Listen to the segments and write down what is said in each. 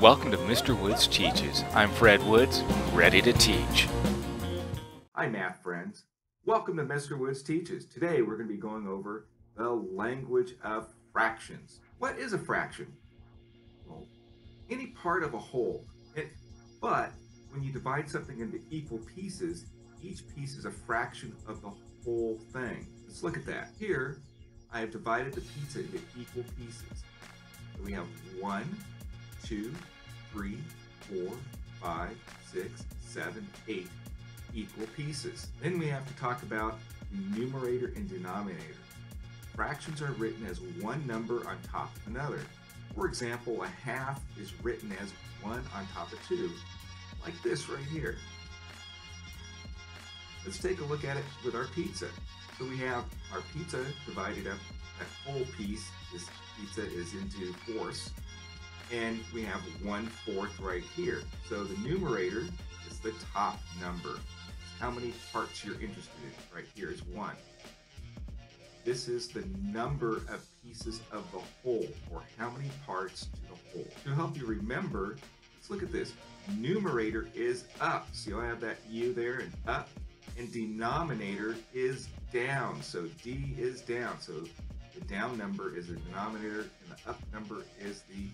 Welcome to Mr. Woods Teaches. I'm Fred Woods, ready to teach. Hi math friends. Welcome to Mr. Woods Teaches. Today we're going to be going over the language of fractions. What is a fraction? Well, any part of a whole. But when you divide something into equal pieces, each piece is a fraction of the whole thing. Let's look at that. Here, I have divided the pizza into equal pieces. So we have 1, 2, 3, 4, 5, 6, 7, 8 equal pieces. Then we have to talk about the numerator and denominator. Fractions are written as one number on top of another. For example, a half is written as 1 on top of 2, like this right here. Let's take a look at it with our pizza. So we have our pizza divided up, that whole piece, this pizza is into fourths, and we have 1/4 right here. So the numerator is the top number. How many parts you're interested in right here is 1. This is the number of pieces of the whole, or how many parts to the whole. To help you remember, let's look at this. Numerator is up. See, I have that U there and up. And denominator is down. So D is down. So the down number is the denominator and the up number is the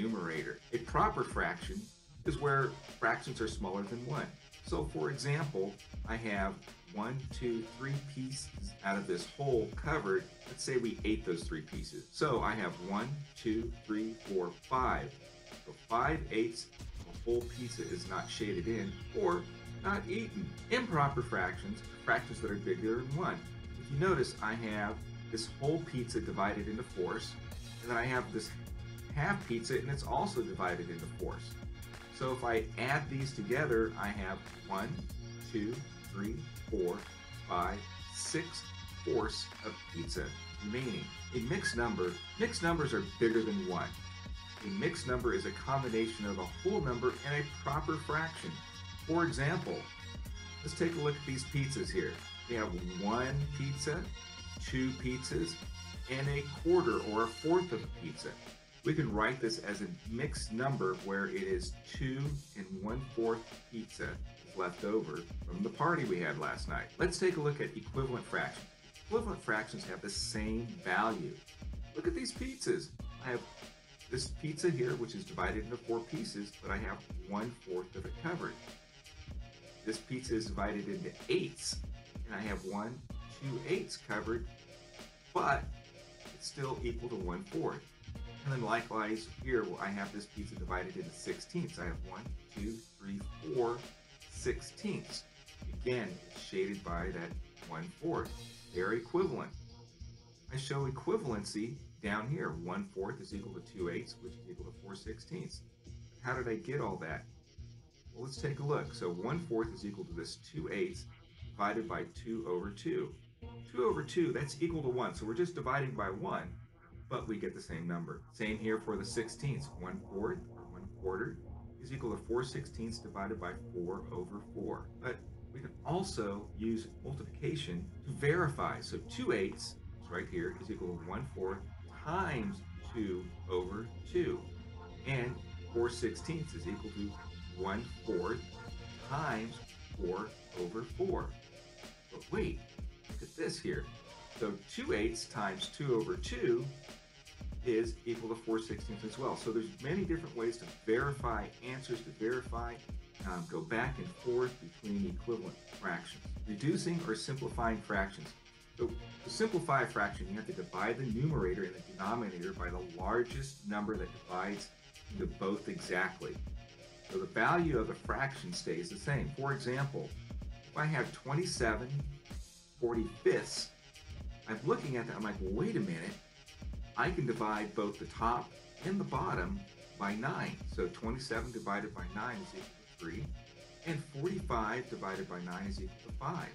numerator. A proper fraction is where fractions are smaller than 1. So for example, I have 1, 2, 3 pieces out of this whole covered. Let's say we ate those 3 pieces. So I have 1, 2, 3, 4, 5. So 5/8 of a whole pizza is not shaded in or not eaten. Improper fractions are fractions that are bigger than 1. If you notice, I have this whole pizza divided into fourths, and then I have this half pizza and it's also divided into fourths. So if I add these together, I have 1, 2, 3, 4, 5, 6 fourths of pizza remaining. A mixed number, mixed numbers are bigger than 1. A mixed number is a combination of a whole number and a proper fraction. For example, let's take a look at these pizzas here. We have 1 pizza, 2 pizzas, and a quarter or a fourth of a pizza. We can write this as a mixed number where it is 2 1/4 pizza left over from the party we had last night. Let's take a look at equivalent fractions. Equivalent fractions have the same value. Look at these pizzas. I have this pizza here, which is divided into 4 pieces, but I have 1/4 of it covered. This pizza is divided into 8ths, and I have 1 2/8 covered, but it's still equal to 1/4. And then likewise here, I have this pizza divided into 16ths. I have 1 2 3 4 16ths. Again, it's shaded by that 1/4. They're equivalent. I show equivalency down here. 1/4 is equal to 2/8, which is equal to 4/16. How did I get all that? Well, let's take a look. So 1/4 is equal to this 2/8 divided by 2/2. 2/2, that's equal to 1. So we're just dividing by 1, but we get the same number. Same here for the 16ths. 1/4 or 1/4 is equal to 4/16 divided by 4/4. But we can also use multiplication to verify. So 2/8 right here is equal to 1/4 times 2/2. And 4/16 is equal to 1/4 times 4/4. But wait, look at this here. So 2/8 times 2/2 is equal to 4/16 as well. So there's many different ways to verify answers, to verify, go back and forth between equivalent fractions. Reducing or simplifying fractions. So to simplify a fraction, you have to divide the numerator and the denominator by the largest number that divides into both exactly. So the value of the fraction stays the same. For example, if I have 27 45ths, I'm looking at that, I'm like, well, wait a minute, I can divide both the top and the bottom by 9. So 27 divided by 9 is equal to 3, and 45 divided by 9 is equal to 5.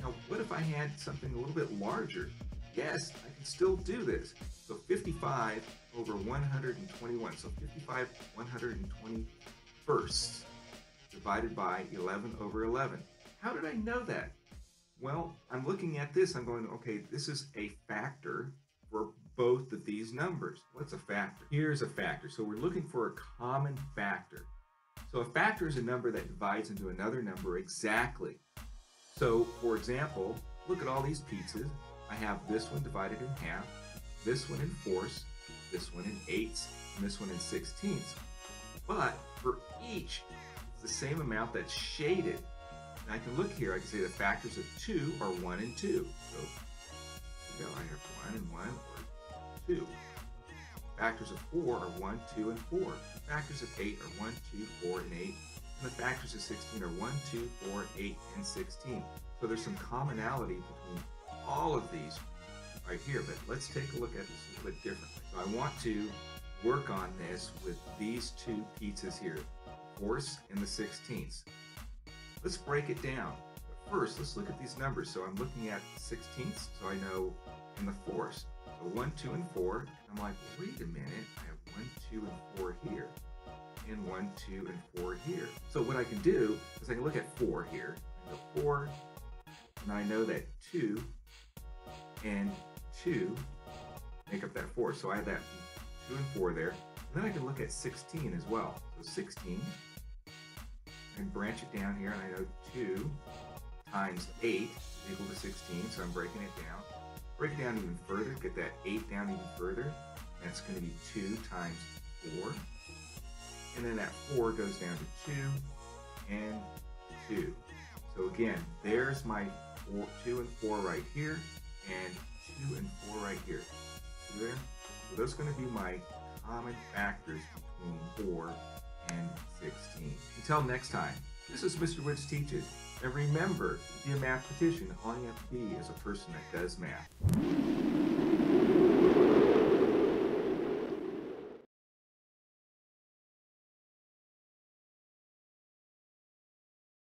Now, what if I had something a little bit larger? Yes, I can still do this. So 55 over 121. So 55 121st divided by 11 over 11. How did I know that? Well, I'm looking at this, I'm going, okay, this is a factor for both of these numbers. What's a factor? Here's a factor. So we're looking for a common factor. So a factor is a number that divides into another number exactly. So for example, look at all these pizzas. I have this one divided in half, this one in fourths, this one in eighths, and this one in sixteenths. But for each, it's the same amount that's shaded. And I can look here, I can say the factors of 2 are 1 and 2. So here we go, I have 1 and 1, or 2. Factors of 4 are 1, 2, and 4. Factors of 8 are 1, 2, 4, and 8. And the factors of 16 are 1, 2, 4, 8, and 16. So there's some commonality between all of these right here, but let's take a look at this a little bit differently. So I want to work on this with these two pizzas here, fourths and the sixteenths. Let's break it down. But first, let's look at these numbers. So I'm looking at sixteenths, so I know in the fourths. So 1, 2, and 4. I'm like, wait a minute, I have 1, 2, and 4 here, and 1, 2, and 4 here. So what I can do is I can look at 4 here. I know 4, and I know that 2 and 2 make up that 4. So I have that 2 and 4 there. And then I can look at 16 as well. So 16, and branch it down here, and I know 2 times 8 is equal to 16, so I'm breaking it down. Break it down even further, get that 8 down even further, and it's going to be 2 times 4. And then that 4 goes down to 2 and 2. So again, there's my 2 and 4 right here, and 2 and 4 right here. See there? So those are going to be my common factors between 4 and 16. Until next time, this is Mr. Woods Teaches, and remember, to be a mathematician, all you have to be is a person that does math.